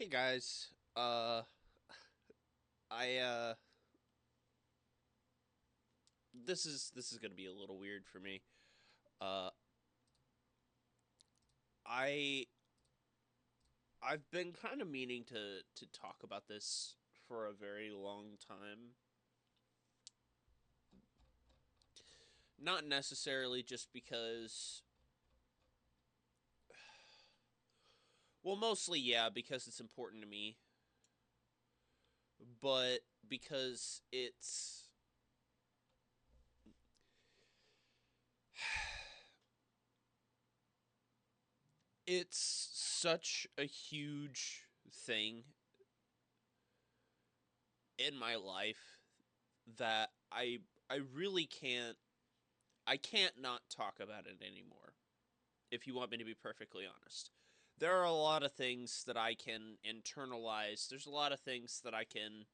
Hey guys, this is gonna be a little weird for me. I've been kind of meaning to talk about this for a very long time. Not necessarily just because, well, mostly, yeah, because it's important to me, but because it's such a huge thing in my life that I really can't not talk about it anymore, if you want me to be perfectly honest. There are a lot of things that I can internalize. There's a lot of things that I can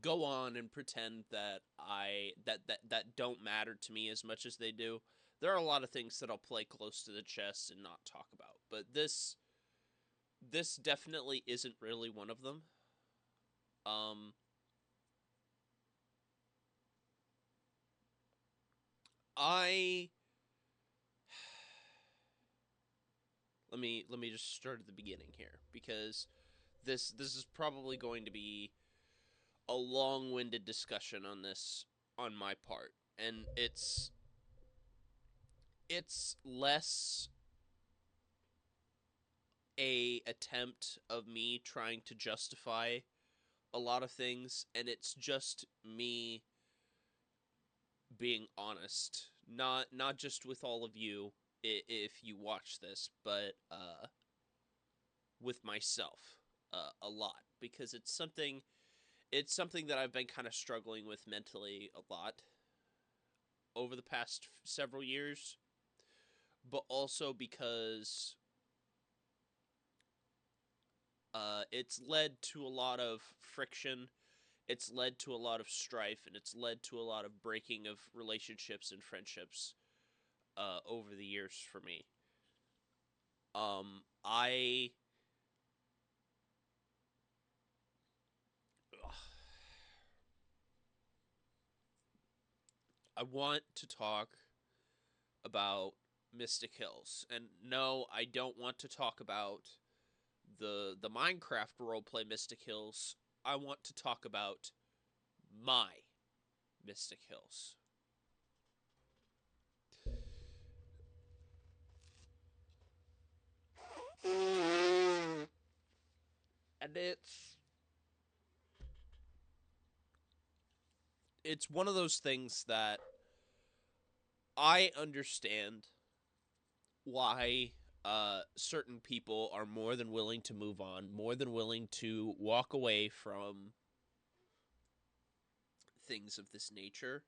go on and pretend that that don't matter to me as much as they do. There are a lot of things that I'll play close to the chest and not talk about. But this definitely isn't really one of them. Let me just start at the beginning here, because this is probably going to be a long-winded discussion on this on my part, and it's less an attempt of me trying to justify a lot of things, and it's just me being honest, not just with all of you, if you watch this, but with myself a lot, because it's something that I've been kind of struggling with mentally a lot over the past several years, but also because it's led to a lot of friction, it's led to a lot of strife, and it's led to a lot of breaking of relationships and friendships over the years for me. I want to talk about Mystic Hills, and no, I don't want to talk about the Minecraft roleplay Mystic Hills. I want to talk about my Mystic Hills. And it's one of those things that I understand why certain people are more than willing to move on, more than willing to walk away from things of this nature.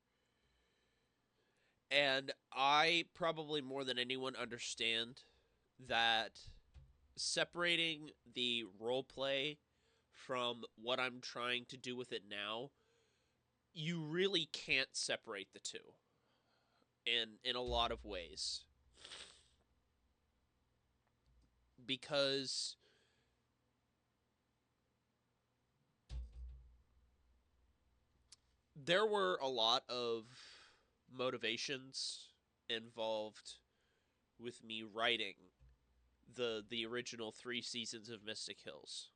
And I probably more than anyone understand that separating the roleplay from what I'm trying to do with it now, you really can't separate the two in a lot of ways. Because there were a lot of motivations involved with me writing the original 3 seasons of Mystic Hills.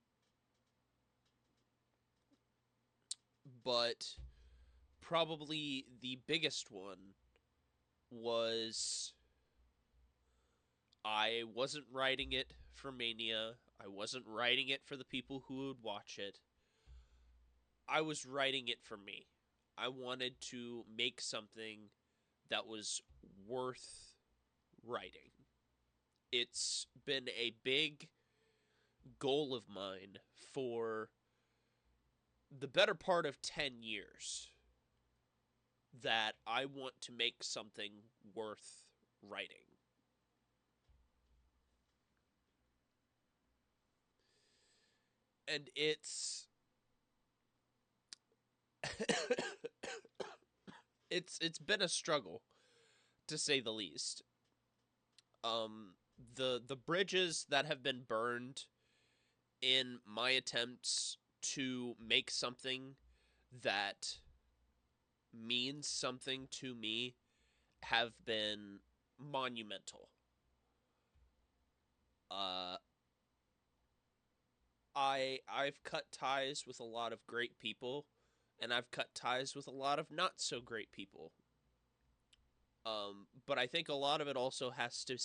But probably the biggest one was, I wasn't writing it for Mania. I wasn't writing it for the people who would watch it. I was writing it for me. I wanted to make something that was worth writing. It's been a big goal of mine for the better part of 10 years that I want to make something worth writing. And it's been a struggle, to say the least. the bridges that have been burned in my attempts to make something that means something to me have been monumental. I've cut ties with a lot of great people, and I've cut ties with a lot of not so great people. But I think a lot of it also has to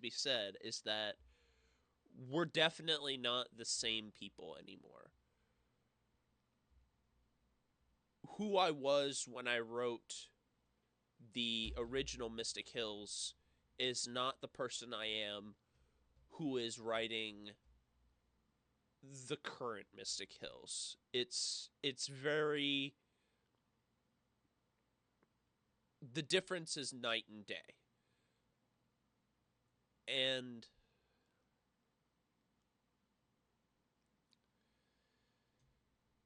be said is that we're definitely not the same people anymore. Who I was when I wrote the original Mystic Hills is not the person I am who is writing the current Mystic Hills. It's very... The difference is night and day. And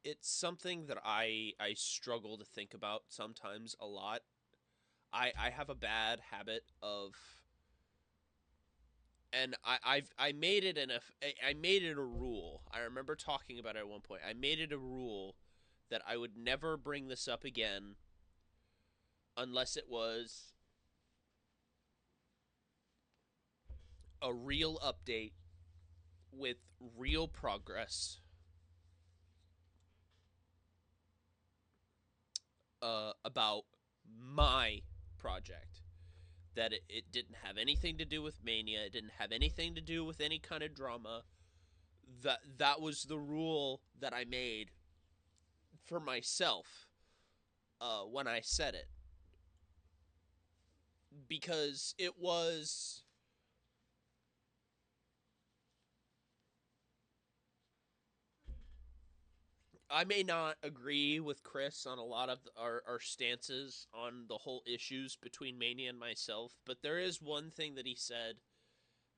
it's something that I struggle to think about sometimes a lot. I have a bad habit of, and I made it a rule. I remember talking about it at one point. I made it a rule that I would never bring this up again unless it was a real update with real progress about my project, that it didn't have anything to do with Mania. It didn't have anything to do with any kind of drama. That was the rule that I made for myself when I said it, because it was I may not agree with Chris on a lot of our stances on the whole issues between Mania and myself, but there is one thing that he said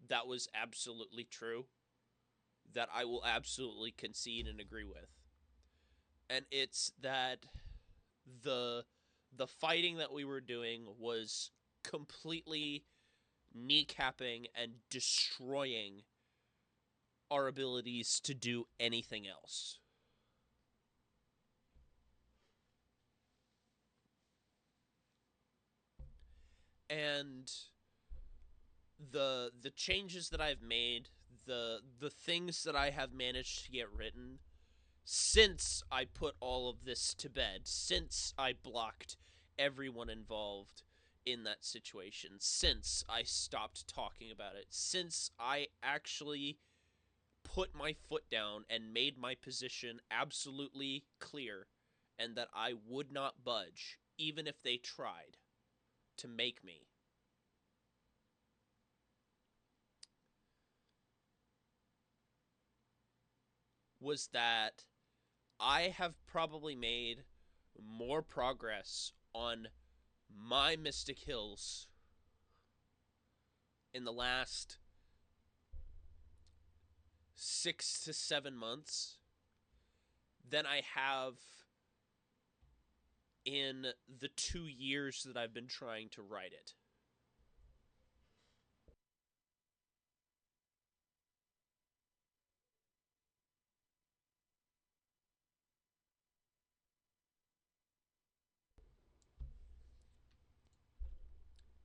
that was absolutely true that I will absolutely concede and agree with. And it's that the fighting that we were doing was completely kneecapping and destroying our abilities to do anything else. And the changes that I've made, the things that I have managed to get written since I put all of this to bed, since I blocked everyone involved in that situation, since I stopped talking about it, since I actually put my foot down and made my position absolutely clear and that I would not budge, even if they tried to make me. Was that I have probably made more progress on my Mystic Hills in the last 6 to 7 months than I have in the 2 years that I've been trying to write it.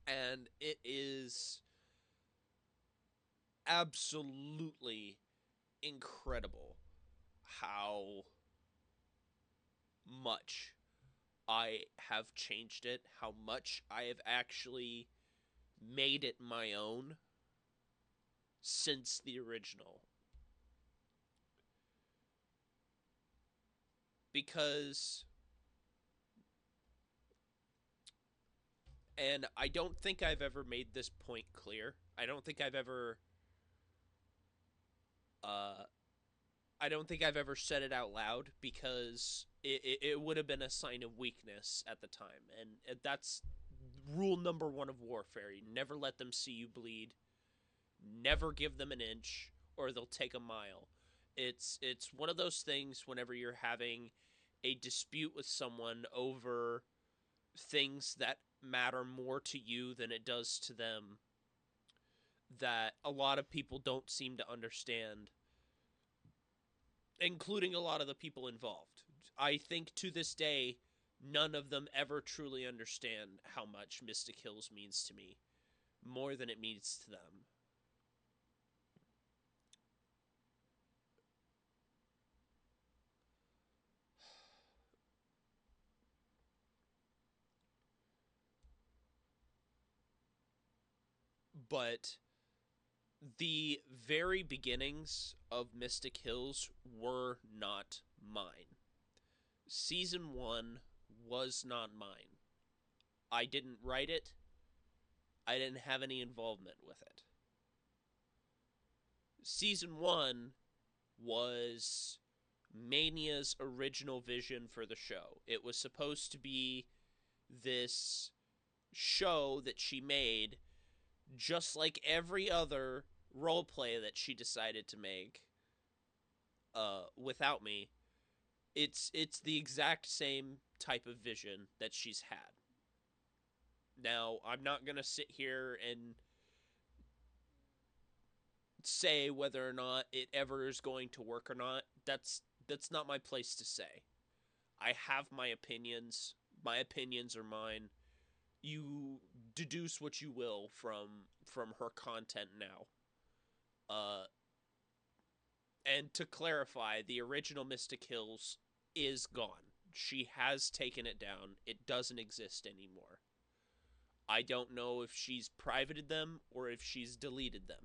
And it is absolutely incredible how much I have changed it, how much I have actually made it my own since the original. Because, and I don't think I've ever made this point clear. I don't think I've ever said it out loud because it would have been a sign of weakness at the time. And that's rule number one of warfare. You never let them see you bleed. Never give them an inch or they'll take a mile. It's one of those things whenever you're having a dispute with someone over things that matter more to you than it does to them. that a lot of people don't seem to understand, including a lot of the people involved. I think to this day, none of them ever truly understand how much Mystic Hills means to me, more than it means to them. But the very beginnings of Mystic Hills were not mine. Season 1 was not mine. I didn't write it. I didn't have any involvement with it. Season 1 was Mania's original vision for the show. It was supposed to be this show that she made, just like every other roleplay that she decided to make without me. It's the exact same type of vision that she's had. Now, I'm not going to sit here and say whether or not it ever is going to work or not. That's not my place to say. I have my opinions. My opinions are mine. You deduce what you will from her content now. And to clarify, the original Mystic Hills is gone. She has taken it down. It doesn't exist anymore. I don't know if she's privated them or if she's deleted them.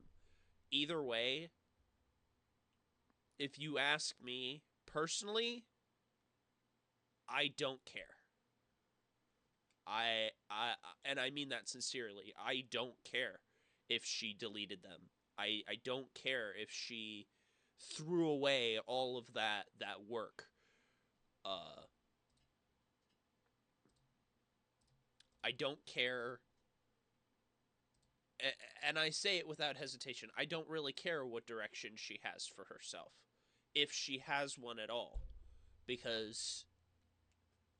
Either way, if you ask me personally, I don't care. And I mean that sincerely. I don't care if she deleted them. I don't care if she threw away all of that work. I don't care. And I say it without hesitation. I don't really care what direction she has for herself, if she has one at all, because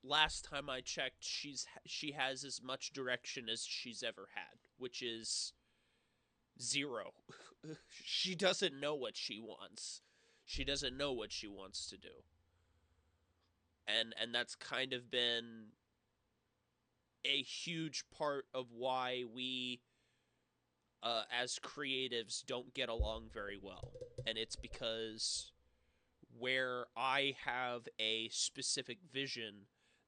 last time I checked, she has as much direction as she's ever had, which is zero. She doesn't know what she wants. She doesn't know what she wants to do. And that's kind of been a huge part of why we, as creatives, don't get along very well. And it's because where I have a specific vision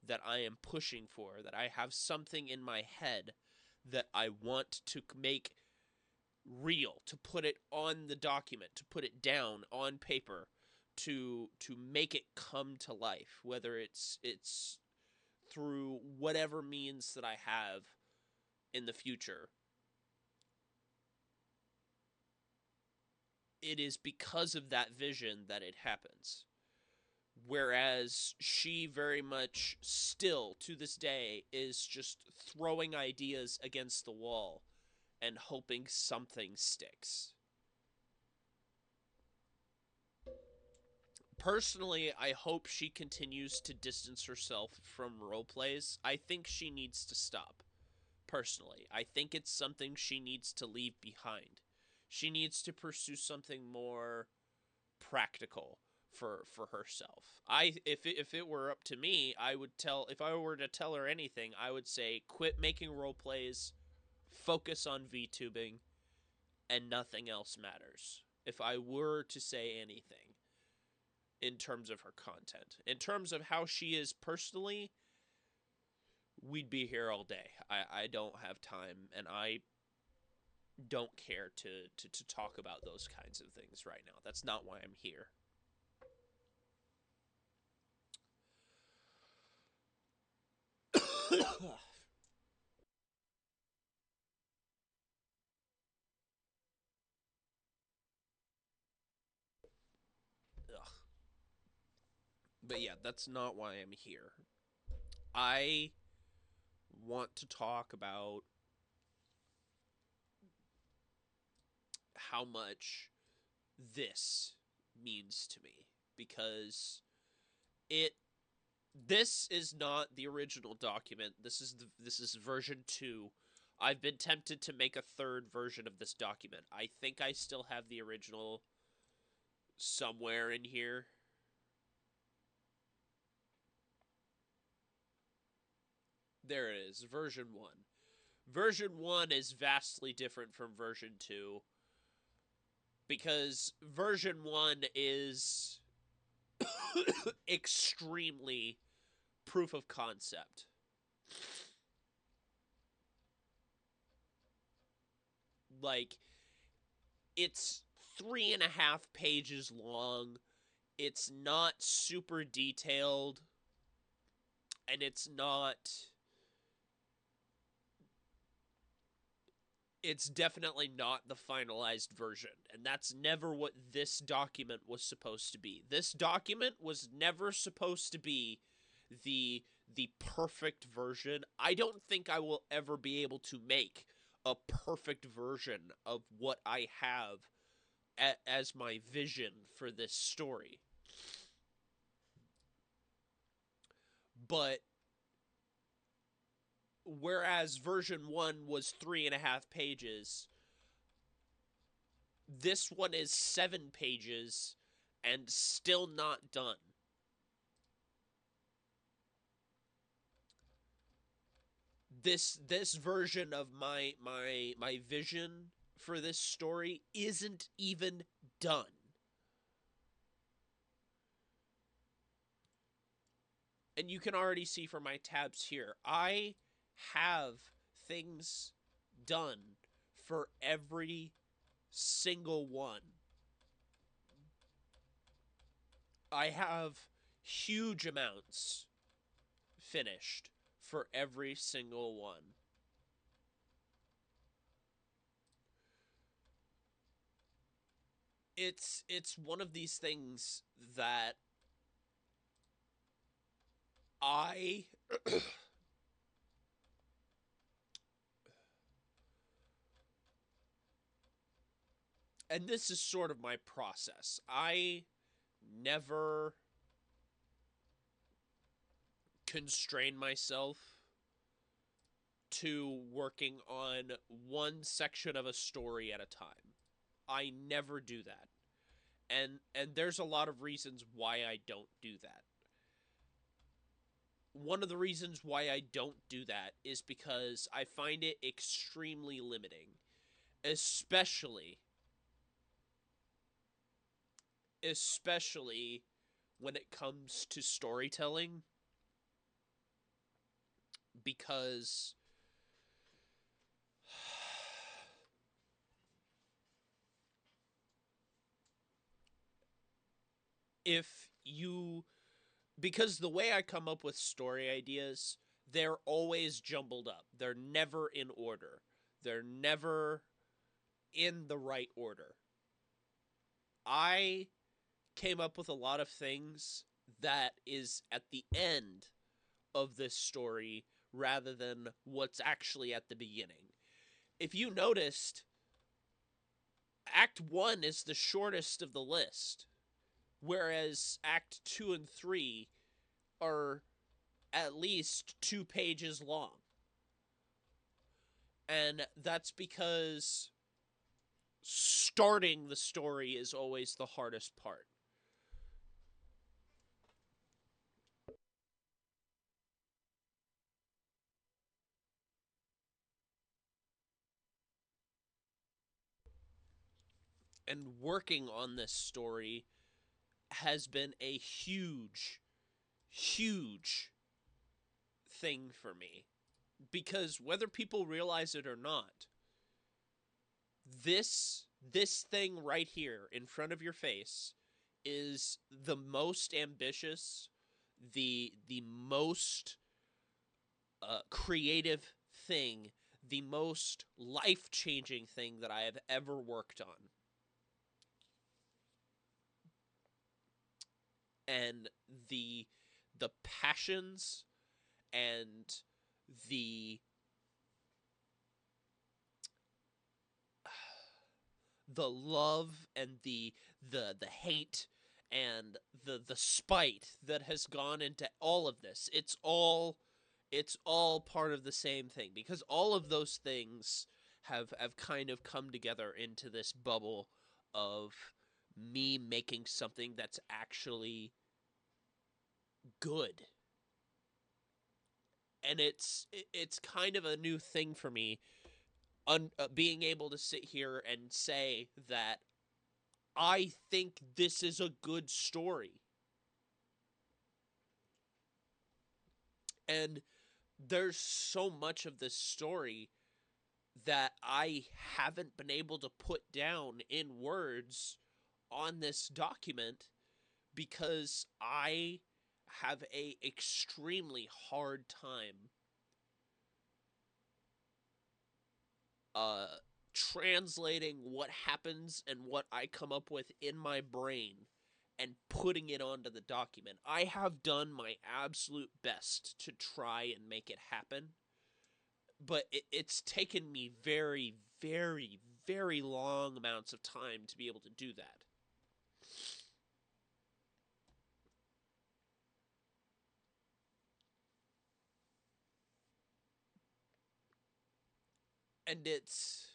that I am pushing for, that I have something in my head that I want to make real, to put it on the document, to put it down on paper, to make it come to life, whether it's through whatever means that I have in the future. It is because of that vision that it happens. Whereas she very much still, to this day, is just throwing ideas against the wall and hoping something sticks. Personally, I hope she continues to distance herself from roleplays. I think she needs to stop. Personally, I think it's something she needs to leave behind. She needs to pursue something more practical for herself. If it were up to me, I would tell, if I were to tell her anything, I would say quit making role plays, focus on VTubing, and nothing else matters. If I were to say anything in terms of her content, in terms of how she is personally, we'd be here all day. I don't have time, and I don't care to talk about those kinds of things right now. That's not why I'm here. Ugh. But yeah, that's not why I'm here. I want to talk about how much this means to me, because this is not the original document. This is version 2 I've been tempted to make a third version of this document. I think I still have the original somewhere in here. There it is, version 1. Version 1 is vastly different from version 2, because version 1 is extremely proof of concept. Like, it's 3.5 pages long, it's not super detailed, and it's not... It's definitely not the finalized version, and that's never what this document was supposed to be. This document was never supposed to be the perfect version. I don't think I will ever be able to make a perfect version of what I have as my vision for this story. But... whereas version 1 was 3.5 pages, this one is 7 pages and still not done. This version of my vision for this story isn't even done. And you can already see from my tabs here, I have things done for every single one. I have huge amounts finished for every single one. It's one of these things that I... And this is sort of my process. I never constrain myself to working on one section of a story at a time. I never do that. And there's a lot of reasons why I don't do that. One of the reasons why I don't do that is because I find it extremely limiting, especially when it comes to storytelling, because because the way I come up with story ideas, they're always jumbled up. They're never in order. They're never in the right order. I came up with a lot of things that is at the end of this story rather than what's actually at the beginning. If you noticed, Act 1 is the shortest of the list, whereas Act 2 and 3 are at least 2 pages long. And that's because starting the story is always the hardest part. And working on this story has been a huge, huge thing for me. Because whether people realize it or not, this thing right here in front of your face is the most ambitious, the most creative thing, the most life-changing thing that I have ever worked on. And the passions and the love and the hate and the spite that has gone into all of this, it's all it's all part of the same thing, because all of those things have kind of come together into this bubble of me making something that's actually good. And it's kind of a new thing for me, being able to sit here and say that I think this is a good story. And there's so much of this story that I haven't been able to put down in words on this document, because I have a extremely hard time translating what happens and what I come up with in my brain and putting it onto the document. I have done my absolute best to try and make it happen, but it's taken me very, very, very long amounts of time to be able to do that. And it's...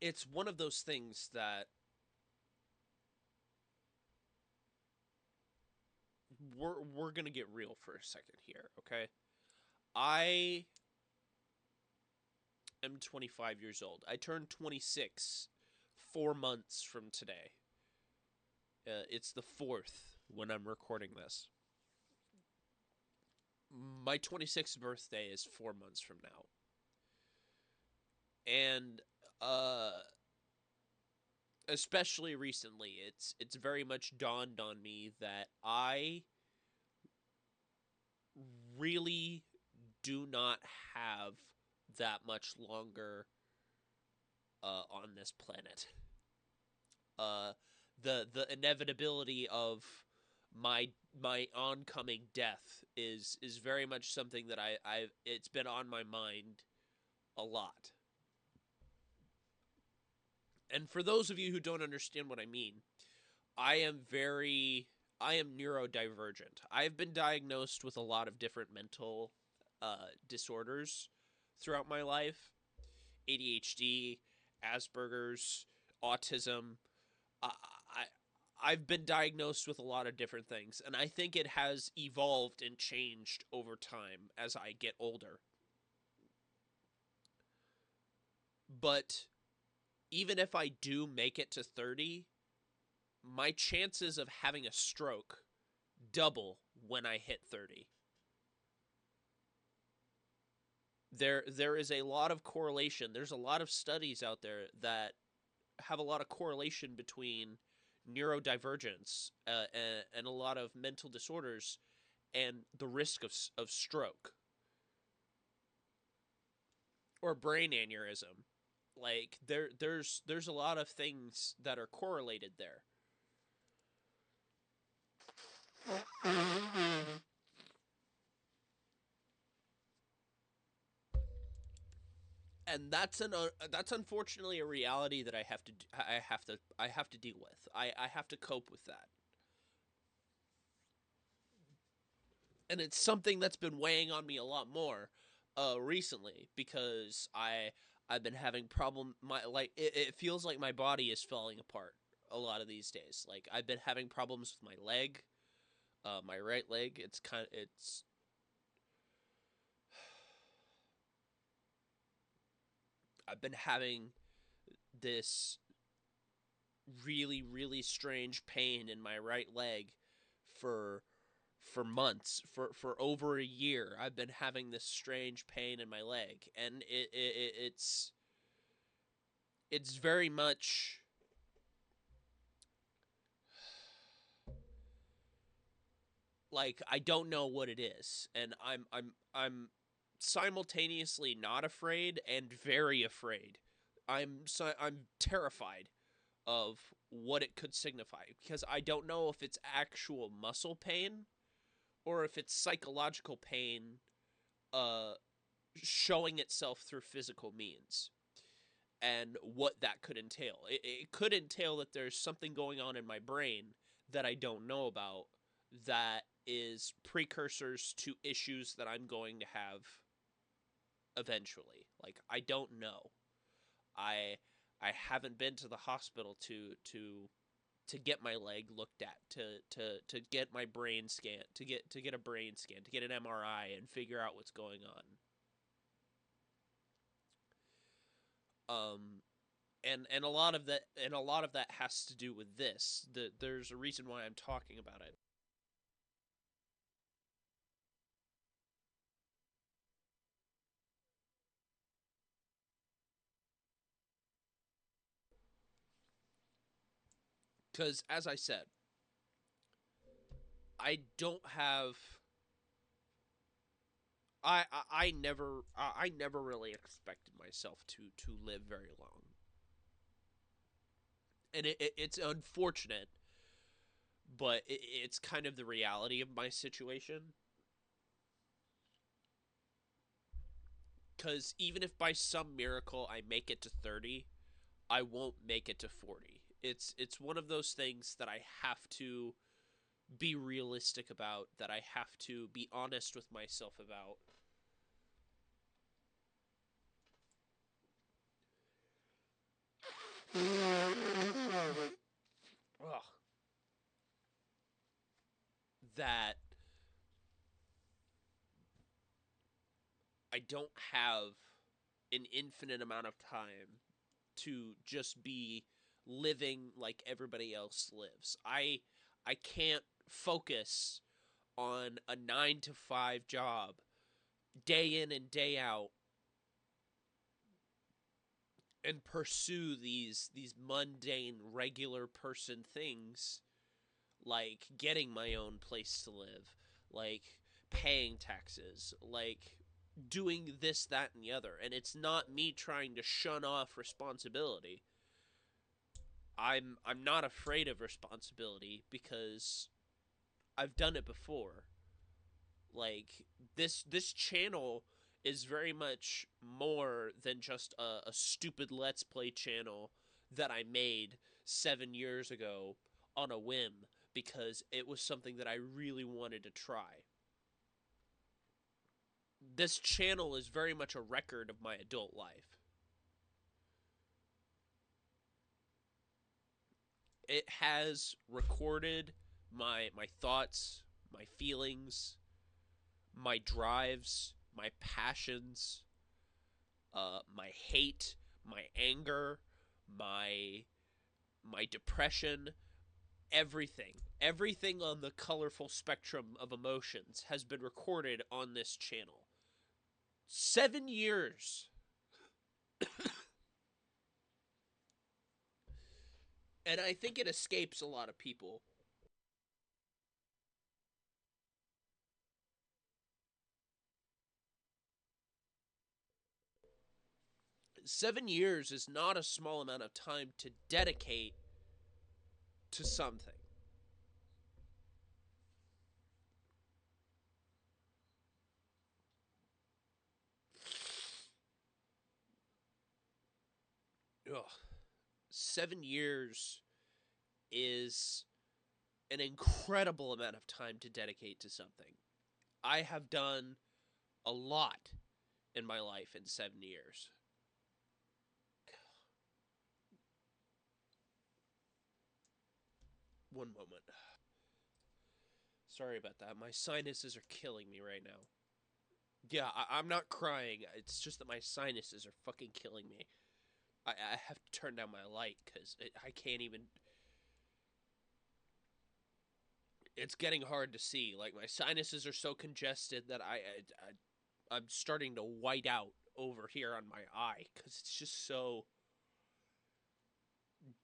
it's one of those things that we're going to get real for a second here, okay? I am 25 years old. I turned 26 4 months from today. It's the 4th when I'm recording this. My 26th birthday is 4 months from now. And especially recently, it's very much dawned on me that I really do not have that much longer on this planet. The inevitability of my oncoming death is very much something that it's been on my mind a lot. And for those of you who don't understand what I mean, I am neurodivergent. I've been diagnosed with a lot of different mental disorders throughout my life. ADHD, Asperger's, autism. I've been diagnosed with a lot of different things, and I think it has evolved and changed over time as I get older. But even if I do make it to 30, my chances of having a stroke double when I hit 30. There is a lot of correlation. There's a lot of studies out there that have a lot of correlation between neurodivergence and a lot of mental disorders and the risk of stroke or brain aneurysm. Like there's a lot of things that are correlated there. And that's unfortunately a reality that I have to deal with. I have to cope with that. And it's something that's been weighing on me a lot more recently, because I've been having it feels like my body is falling apart a lot of these days. Like I've been having problems with my leg, my right leg. I've been having this really, really strange pain in my right leg for months, for over a year. I've been having this strange pain in my leg, and it's very much like I don't know what it is, and I'm simultaneously not afraid and very afraid. I'm terrified of what it could signify, because I don't know if it's actual muscle pain or if it's psychological pain showing itself through physical means and what that could entail. It could entail that there's something going on in my brain that I don't know about that is precursors to issues that I'm going to have eventually. Like, I don't know. I haven't been to the hospital to get my leg looked at, to get my brain scan, to get a brain scan, to get an MRI and figure out what's going on. And a lot of that has to do with this. There's a reason why I'm talking about it. Because, as I said, I don't have... I never really expected myself to live very long. And it's unfortunate, but it's kind of the reality of my situation. Because even if by some miracle I make it to 30, I won't make it to 40. It's one of those things that I have to be realistic about, that I have to be honest with myself about. Ugh. That I don't have an infinite amount of time to just be living like everybody else lives. I can't focus on a 9-to-5 job day in and day out and pursue these mundane regular person things, like getting my own place to live, like paying taxes, like doing this, that, and the other. And it's not me trying to shun off responsibility. I'm not afraid of responsibility because I've done it before. Like, this channel is very much more than just a stupid Let's Play channel that I made 7 years ago on a whim because it was something that I really wanted to try. This channel is very much a record of my adult life. It has recorded my thoughts, my feelings, my drives, my passions, my hate, my anger, my depression, everything. Everything on the colorful spectrum of emotions has been recorded on this channel. 7 years. And I think it escapes a lot of people. Seven years is not a small amount of time to dedicate to something. Ugh. 7 years is an incredible amount of time to dedicate to something. I have done a lot in my life in 7 years. One moment. Sorry about that. My sinuses are killing me right now. Yeah, I'm not crying. It's just that my sinuses are fucking killing me. I have to turn down my light because I can't even... It's getting hard to see. Like, my sinuses are so congested that I'm starting to white out over here on my eye because it's just so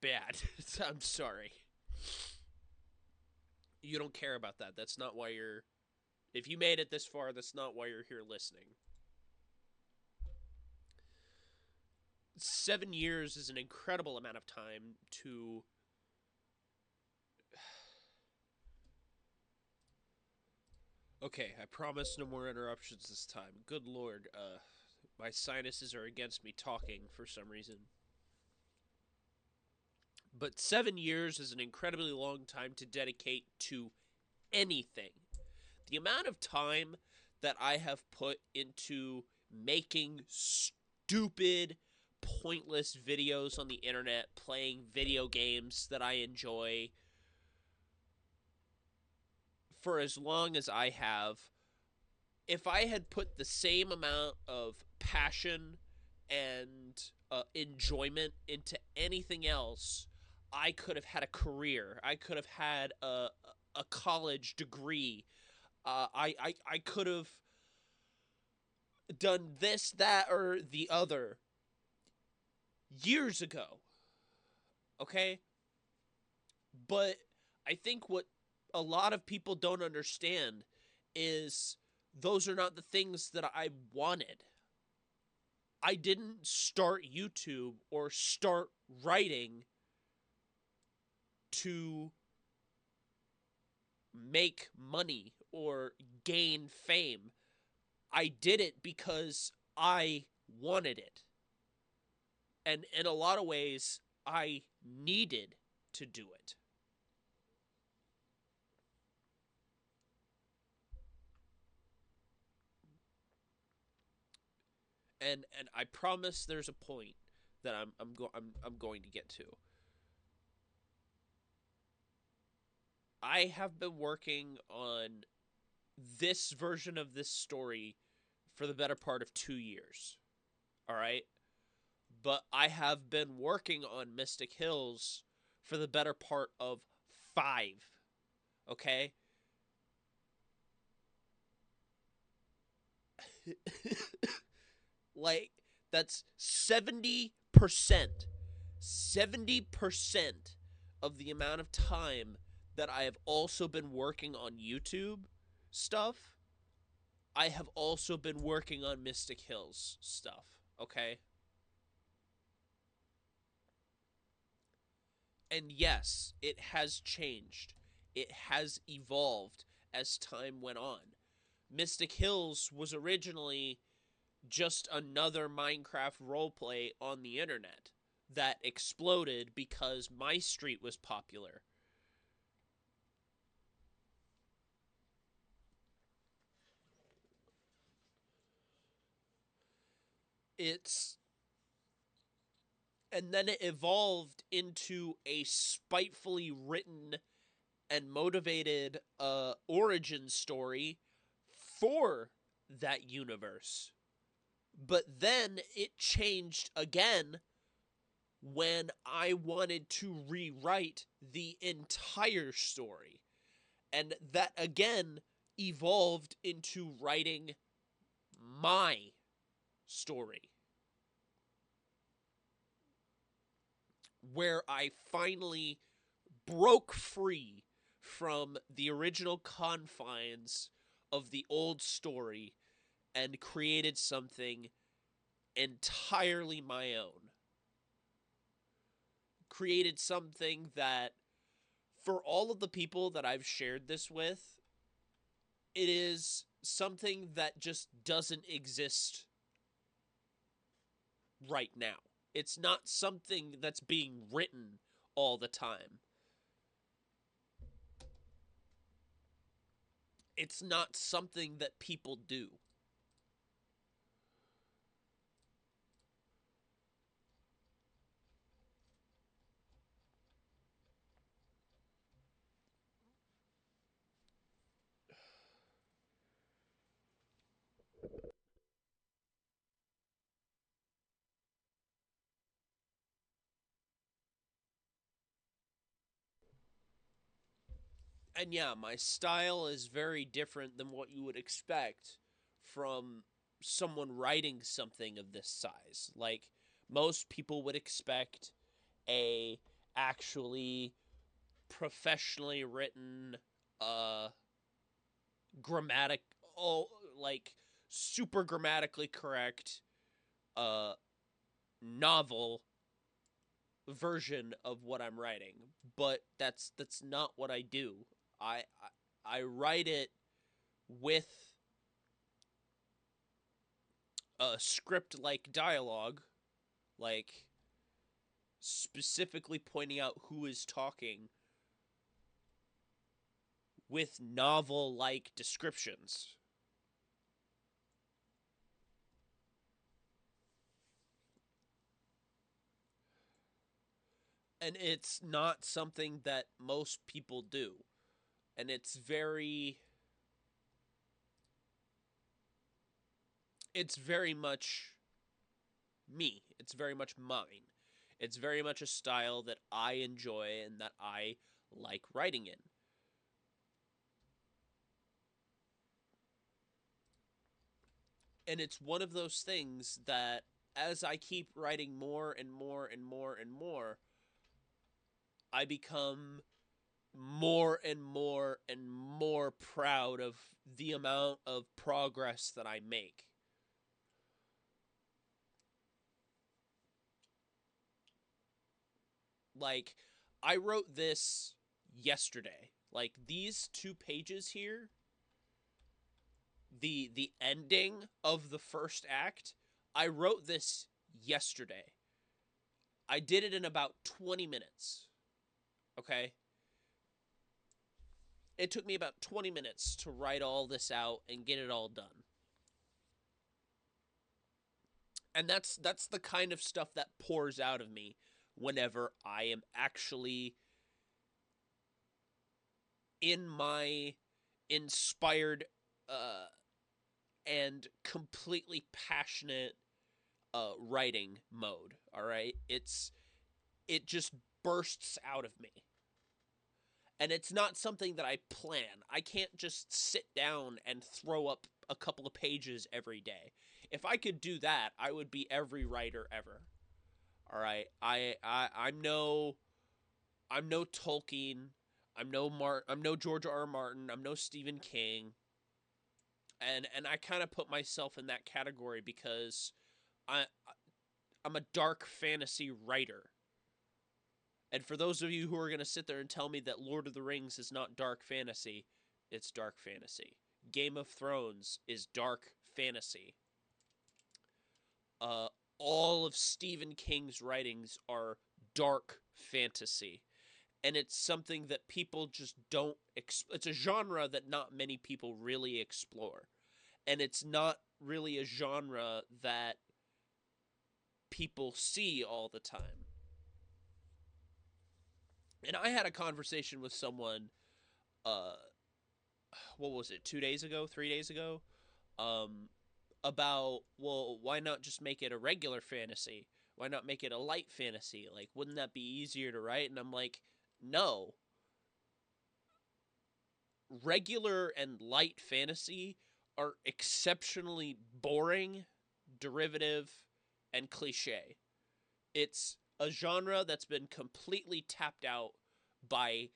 bad. I'm sorry. You don't care about that. That's not why you're... If you made it this far, that's not why you're here listening. 7 years is an incredible amount of time to Okay, I promise no more interruptions this time. Good lord, My sinuses are against me talking for some reason. But 7 years is an incredibly long time to dedicate to anything. The amount of time that I have put into making stupid, pointless videos on the internet, playing video games that I enjoy for as long as I have, if I had put the same amount of passion and enjoyment into anything else, I could have had a career. I could have had a college degree. I could have done this, that, or the other years ago. Okay? But I think what a lot of people don't understand is those are not the things that I wanted. I didn't start YouTube or start writing to make money or gain fame. I did it because I wanted it. And in a lot of ways, I needed to do it. And I promise there's a point that I'm going to get to. I have been working on this version of this story for the better part of 2 years. All right? But I have been working on Mystic Hills for the better part of 5. Okay? Like, that's 70%. 70% of the amount of time that I have also been working on YouTube stuff, I have also been working on Mystic Hills stuff, okay? And yes, it has changed. It has evolved as time went on. Mystic Hills was originally just another Minecraft roleplay on the internet that exploded because My Street was popular. And then it evolved into a spitefully written and motivated origin story for that universe. But then it changed again when I wanted to rewrite the entire story. And that again evolved into writing my story, where I finally broke free from the original confines of the old story and created something entirely my own. Created something that, for all of the people that I've shared this with, it is something that just doesn't exist right now. It's not something that's being written all the time. It's not something that people do. And yeah, my style is very different than what you would expect from someone writing something of this size. Like, most people would expect a actually professionally written, super grammatically correct, novel version of what I'm writing. But that's not what I do. I write it with script-like dialogue, like specifically pointing out who is talking, with novel-like descriptions. And it's not something that most people do. And it's very... it's very much me. It's very much mine. It's very much a style that I enjoy and that I like writing in. And it's one of those things that as I keep writing more and more and more and more, I become more and more and more proud of the amount of progress that I make. Like, I wrote this yesterday. Like, these two pages here, the ending of the first act, I wrote this yesterday. I did it in about 20 minutes. Okay? It took me about 20 minutes to write all this out and get it all done. And that's the kind of stuff that pours out of me whenever I am actually in my inspired and completely passionate writing mode, all right? It just bursts out of me. And it's not something that I plan. I can't just sit down and throw up a couple of pages every day. If I could do that, I would be every writer ever. All right, I'm no Tolkien, I'm no George R. R. Martin, I'm no Stephen King. And I kind of put myself in that category because I'm a dark fantasy writer. And for those of you who are going to sit there and tell me that Lord of the Rings is not dark fantasy, it's dark fantasy. Game of Thrones is dark fantasy. All of Stephen King's writings are dark fantasy. And it's something that people just don't... it's a genre that not many people really explore. And it's not really a genre that people see all the time. And I had a conversation with someone... what was it? 3 days ago? About, well, why not just make it a regular fantasy? Why not make it a light fantasy? Like, wouldn't that be easier to write? And I'm like, no. Regular and light fantasy are exceptionally boring, derivative, and cliche. It's a genre that's been completely tapped out by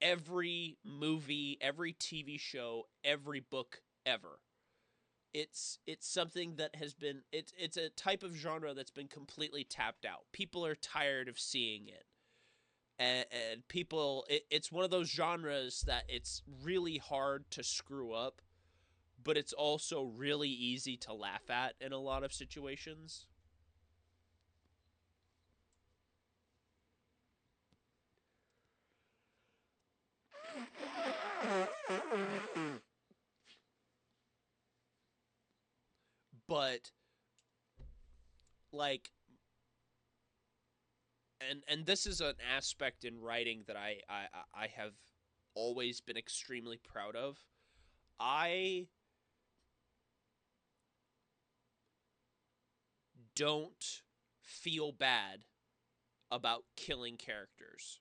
every movie, every TV show, every book ever. It's something that has been... it's a type of genre that's been completely tapped out. People are tired of seeing it. And people... It's one of those genres that it's really hard to screw up, but it's also really easy to laugh at in a lot of situations. But, like, and this is an aspect in writing that I have always been extremely proud of. I don't feel bad about killing characters.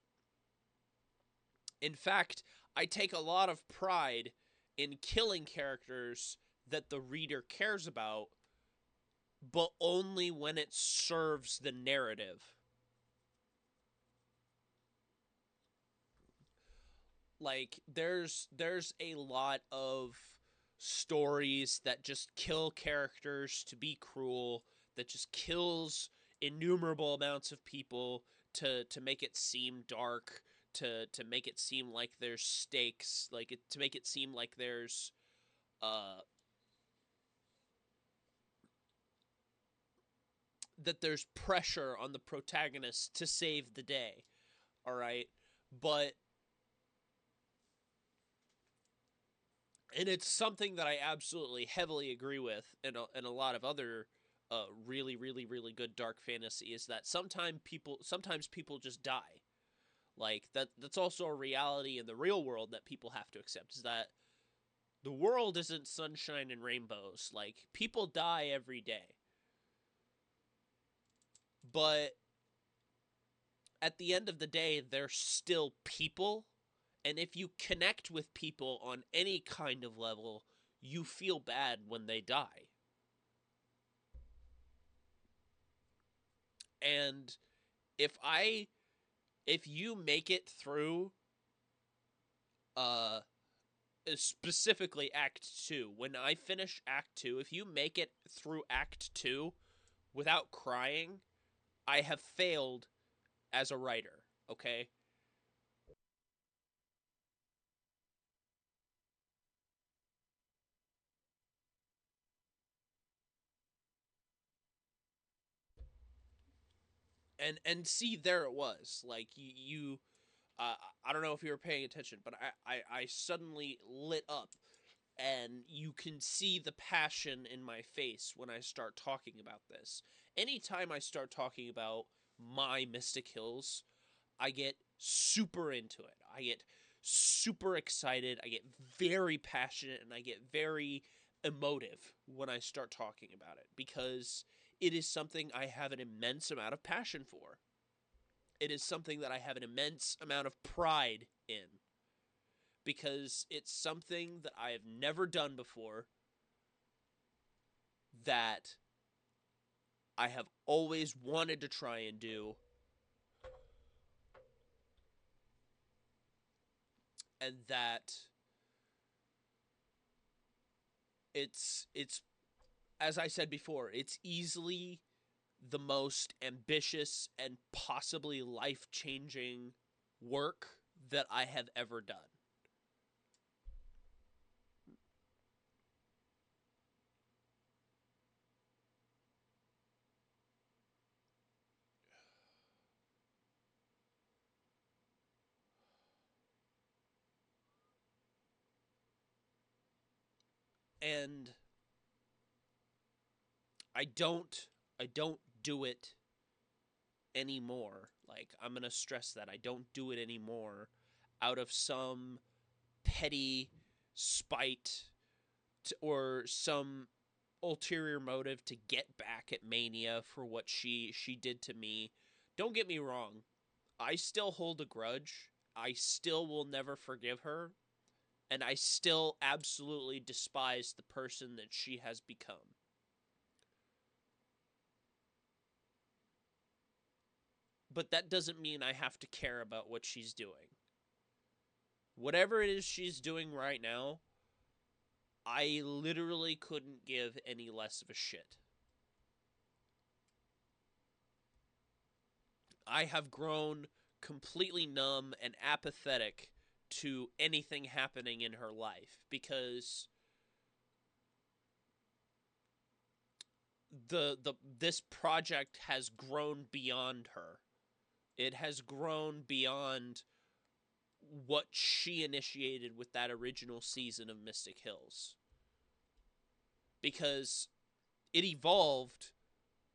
In fact, I take a lot of pride in killing characters that the reader cares about, but only when it serves the narrative. Like, there's a lot of stories that just kill characters to be cruel, that just kills innumerable amounts of people to make it seem dark, to make it seem like there's stakes, to make it seem like there's that there's pressure on the protagonist to save the day, all right? But, and it's something that I absolutely heavily agree with and a lot of other really, really, really good dark fantasy, is that sometimes people just die. Like, that's also a reality in the real world that people have to accept, is that the world isn't sunshine and rainbows. Like, people die every day. But at the end of the day, they're still people. And if you connect with people on any kind of level, you feel bad when they die. And if you make it through, specifically Act 2, when I finish Act 2, if you make it through Act 2 without crying, I have failed as a writer, okay? And see, there it was. Like, you I don't know if you were paying attention, but I suddenly lit up. And you can see the passion in my face when I start talking about this. Anytime I start talking about my Mystic Hills, I get super into it. I get super excited. I get very passionate, and I get very emotive when I start talking about it, because it is something I have an immense amount of passion for. It is something that I have an immense amount of pride in, because it's something that I have never done before, that I have always wanted to try and do. And that it's as I said before, it's easily the most ambitious and possibly life-changing work that I have ever done. And I don't do it anymore. Like, I'm going to stress that I don't do it anymore out of some petty spite or some ulterior motive to get back at Mania for what she did to me. Don't get me wrong. I still hold a grudge. I still will never forgive her. And I still absolutely despise the person that she has become. But that doesn't mean I have to care about what she's doing. Whatever it is she's doing right now, I literally couldn't give any less of a shit. I have grown completely numb and apathetic to anything happening in her life, because this project has grown beyond her. It has grown beyond what she initiated with that original season of Mystic Hills, because it evolved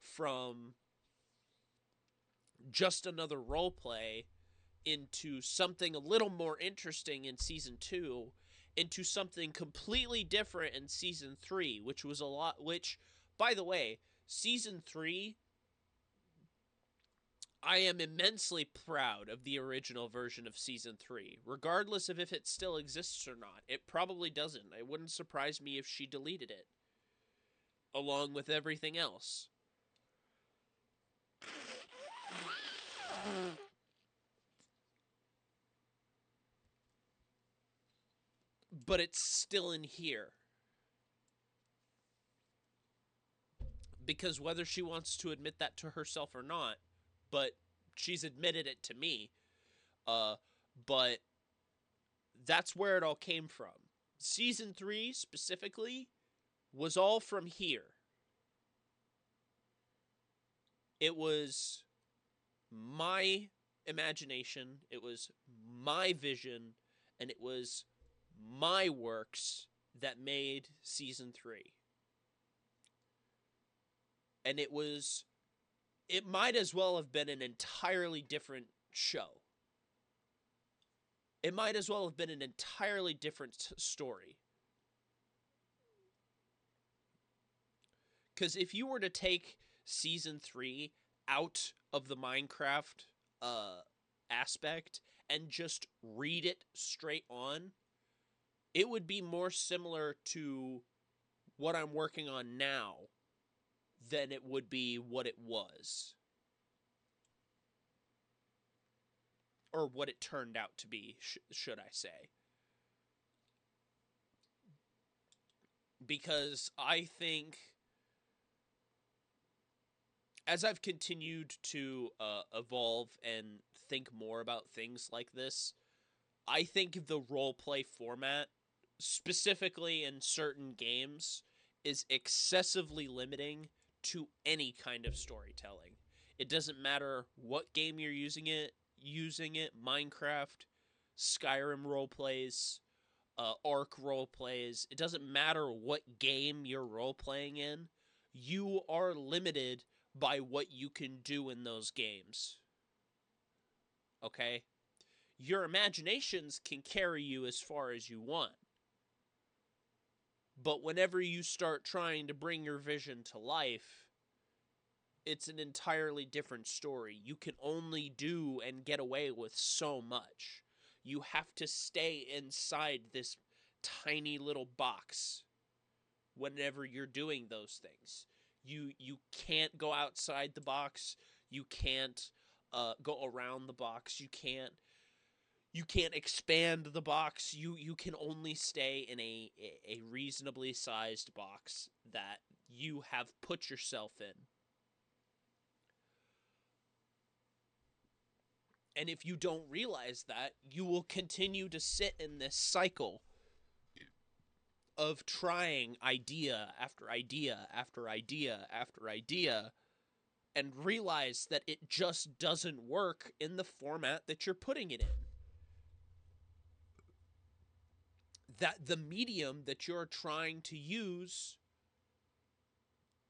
from just another role play into something a little more interesting in season 2, into something completely different in season 3, which was a lot, which, by the way, season 3, I am immensely proud of the original version of season 3, regardless of if it still exists or not. It probably doesn't. It wouldn't surprise me if she deleted it, along with everything else. But it's still in here, because whether she wants to admit that to herself or not, but she's admitted it to me, but that's where it all came from. Season 3, specifically, was all from here. It was my imagination, it was my vision, and it was my works that made season 3. And it might as well have been an entirely different show. It might as well have been an entirely different story. Because if you were to take season 3 out of the Minecraft aspect and just read it straight on, it would be more similar to what I'm working on now than it would be what it was. Or what it turned out to be, should I say. Because I think, as I've continued to evolve and think more about things like this, I think the roleplay format, specifically in certain games, is excessively limiting to any kind of storytelling. It doesn't matter what game you're using it, Minecraft, Skyrim roleplays, Ark roleplays, it doesn't matter what game you're roleplaying in, you are limited by what you can do in those games. Okay? Your imaginations can carry you as far as you want. But whenever you start trying to bring your vision to life, it's an entirely different story. You can only do and get away with so much. You have to stay inside this tiny little box whenever you're doing those things. You can't go outside the box. You can't go around the box. You can't expand the box. You can only stay in a reasonably sized box that you have put yourself in. And if you don't realize that, you will continue to sit in this cycle of trying idea after idea after idea after idea and realize that it just doesn't work in the format that you're putting it in. That the medium that you're trying to use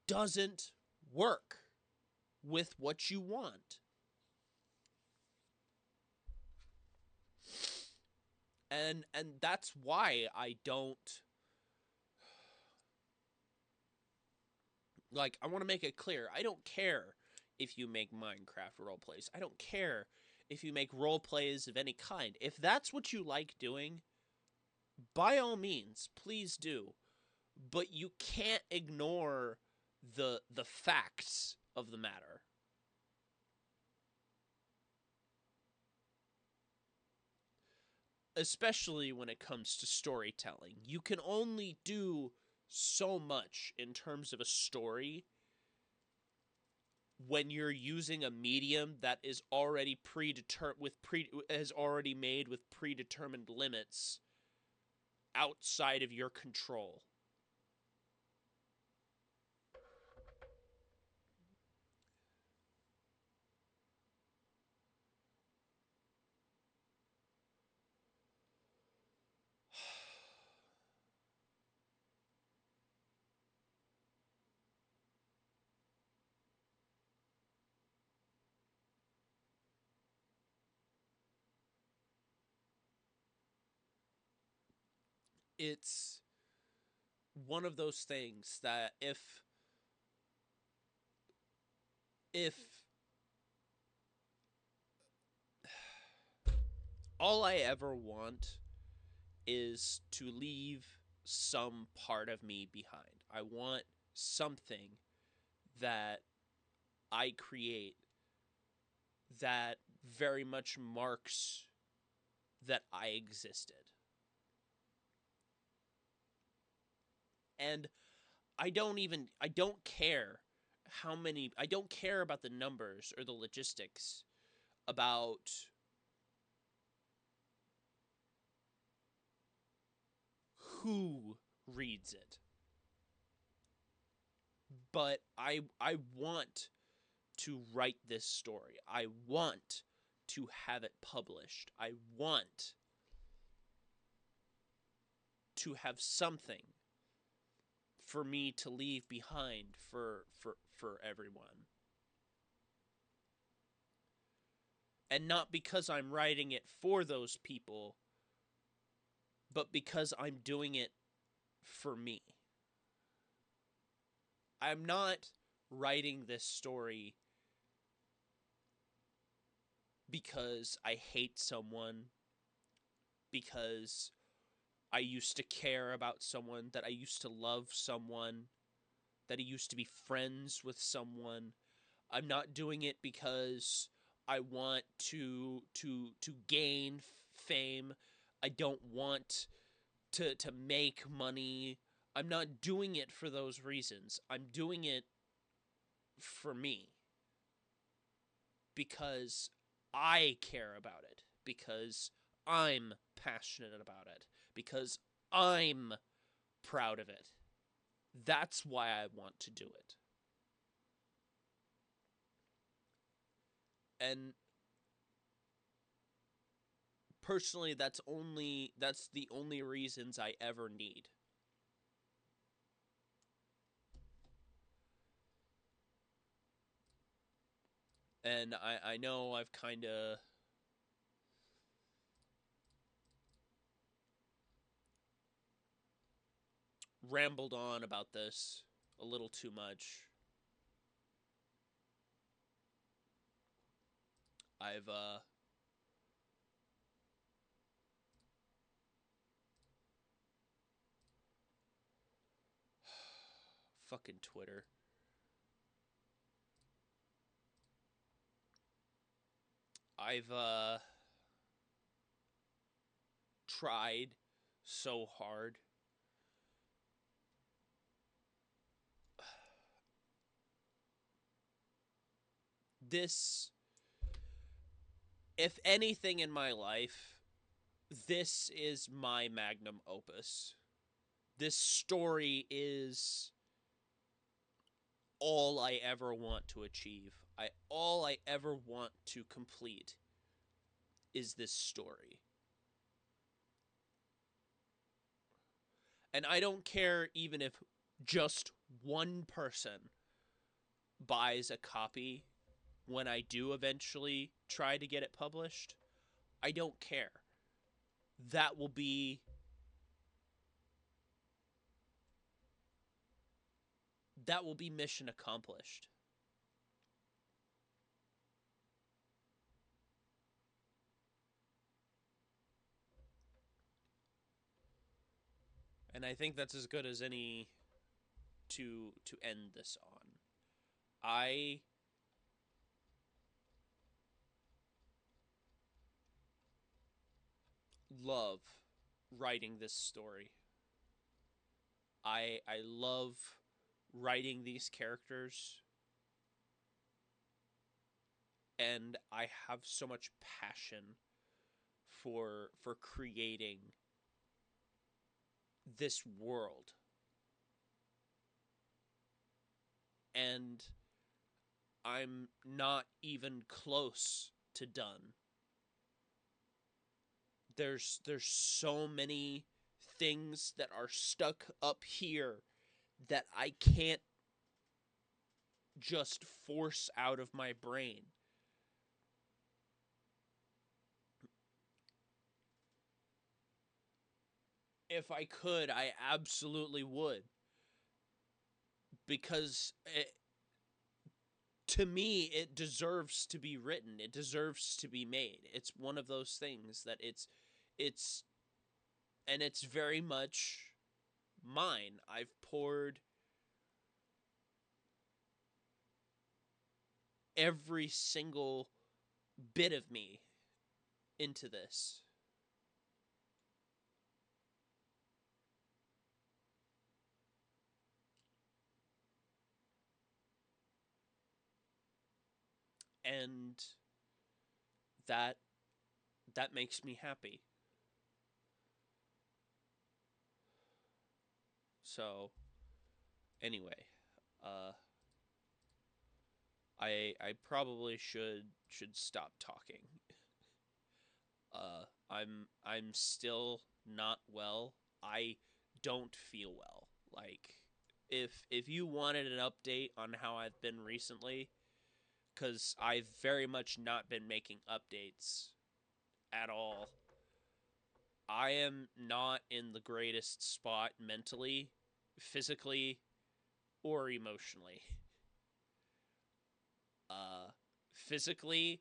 doesn't work with what you want. And that's why I don't... Like, I want to make it clear, I don't care if you make Minecraft roleplays. I don't care if you make roleplays of any kind. If that's what you like doing, by all means, please do. But you can't ignore the facts of the matter. Especially when it comes to storytelling. You can only do so much in terms of a story when you're using a medium that is already has already made with predetermined limits outside of your control. It's one of those things that if all I ever want is to leave some part of me behind. I want something that I create that very much marks that I existed. And I don't care about the numbers or the logistics about who reads it. But I want to write this story. I want to have it published. I want to have something for me to leave behind for everyone. And not because I'm writing it for those people, but because I'm doing it for me. I'm not writing this story because I hate someone, because I used to care about someone, that I used to love someone, that I used to be friends with someone. I'm not doing it because I want to gain fame. I don't want to make money. I'm not doing it for those reasons. I'm doing it for me because I care about it, because I'm passionate about it, because I'm proud of it. That's why I want to do it. And personally, that's the only reasons I ever need. And I know I've kind of rambled on about this a little too much. I've fucking Twitter. I've tried so hard this. If anything in my life, this is my magnum opus. This story is all I ever want to achieve. All I ever want to complete is this story. And I don't care even if just one person buys a copy when I do eventually try to get it published. I don't care. That will be mission accomplished. And I think that's as good as any to end this on. I love writing this story. I love writing these characters. And I have so much passion for creating this world. And I'm not even close to done. There's so many things that are stuck up here that I can't just force out of my brain. If I could, I absolutely would. Because to me, it deserves to be written. It deserves to be made. It's one of those things that it's very much mine. I've poured every single bit of me into this. And that makes me happy. So, anyway, I probably should stop talking. I'm still not well. I don't feel well. Like, if you wanted an update on how I've been recently, because I've very much not been making updates at all. I am not in the greatest spot mentally, physically, or emotionally. Physically,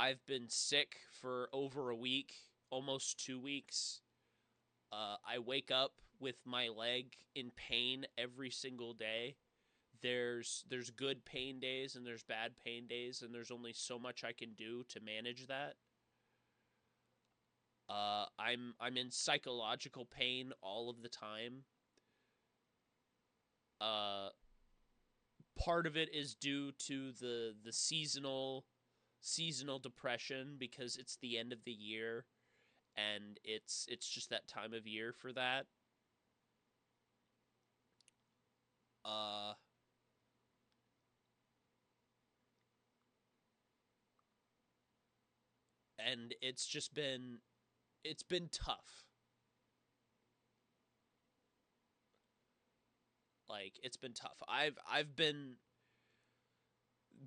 I've been sick for over a week, almost 2 weeks. I wake up with my leg in pain every single day. There's good pain days and there's bad pain days, and there's only so much I can do to manage that. I'm in psychological pain all of the time. Part of it is due to the seasonal depression, because it's the end of the year. And it's just that time of year for that. And it's been tough. Like, it's been tough.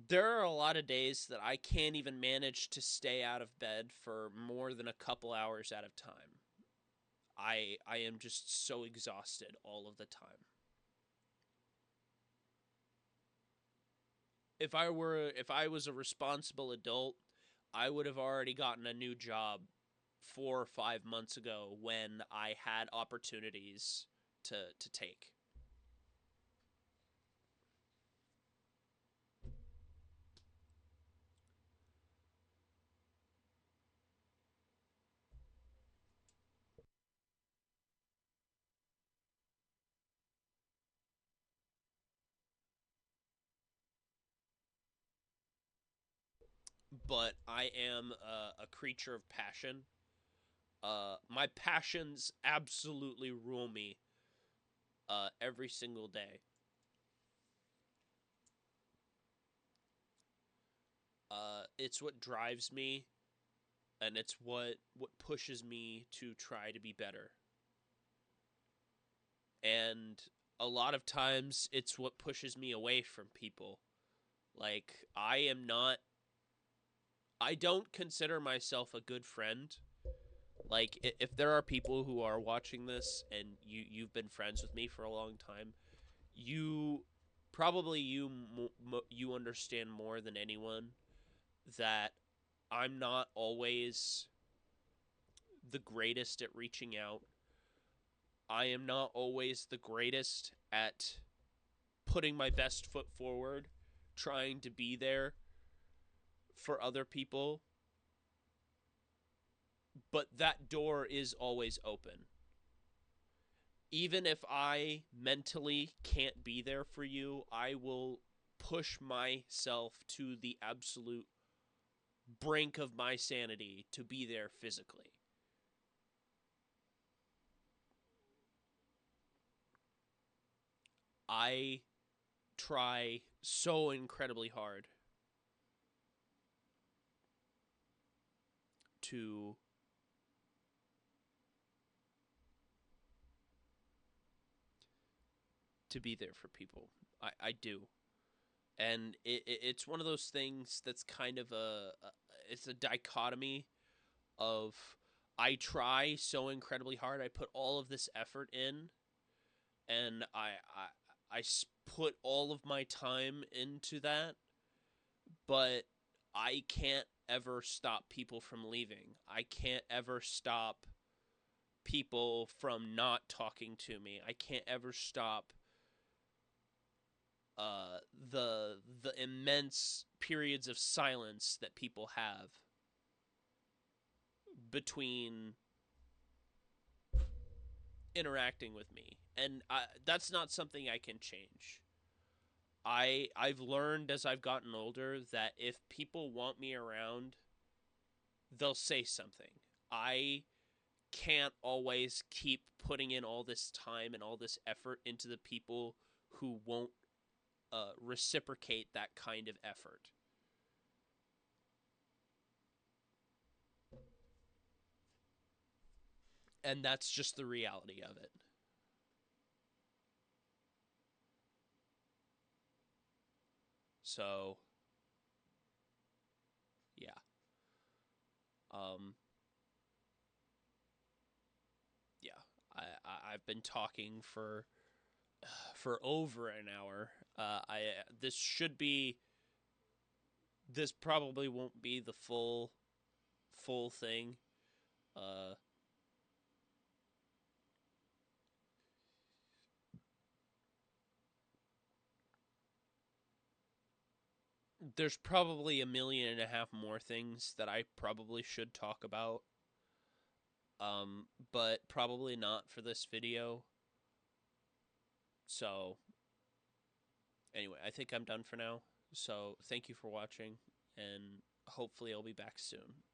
There are a lot of days that I can't even manage to stay out of bed for more than a couple hours at a time. I am just so exhausted all of the time. If I was a responsible adult, I would have already gotten a new job 4 or 5 months ago when I had opportunities to take. But I am a creature of passion. My passions absolutely rule me every single day. It's what drives me, and it's what pushes me to try to be better. And a lot of times, it's what pushes me away from people. Like, I don't consider myself a good friend. Like, if there are people who are watching this and you've been friends with me for a long time, you understand more than anyone that I'm not always the greatest at reaching out. I am not always the greatest at putting my best foot forward, trying to be there for other people, but that door is always open. Even if I mentally can't be there for you, I will push myself to the absolute brink of my sanity to be there physically. I try so incredibly hard to be there for people. I do. And it's one of those things that's kind of it's a dichotomy of, I try so incredibly hard, I put all of this effort in, and I put all of my time into that, but I can't ever stop people from leaving. I can't ever stop people from not talking to me. I can't ever stop the immense periods of silence that people have between interacting with me. And that's not something I can change. I've learned as I've gotten older that if people want me around, they'll say something. I can't always keep putting in all this time and all this effort into the people who won't reciprocate that kind of effort. And that's just the reality of it. So, yeah. Yeah, I've been talking for over an hour. This should be, this probably won't be the full thing. There's probably 1.5 million more things that I probably should talk about. But probably not for this video. So, anyway, I think I'm done for now. So, thank you for watching, and hopefully I'll be back soon.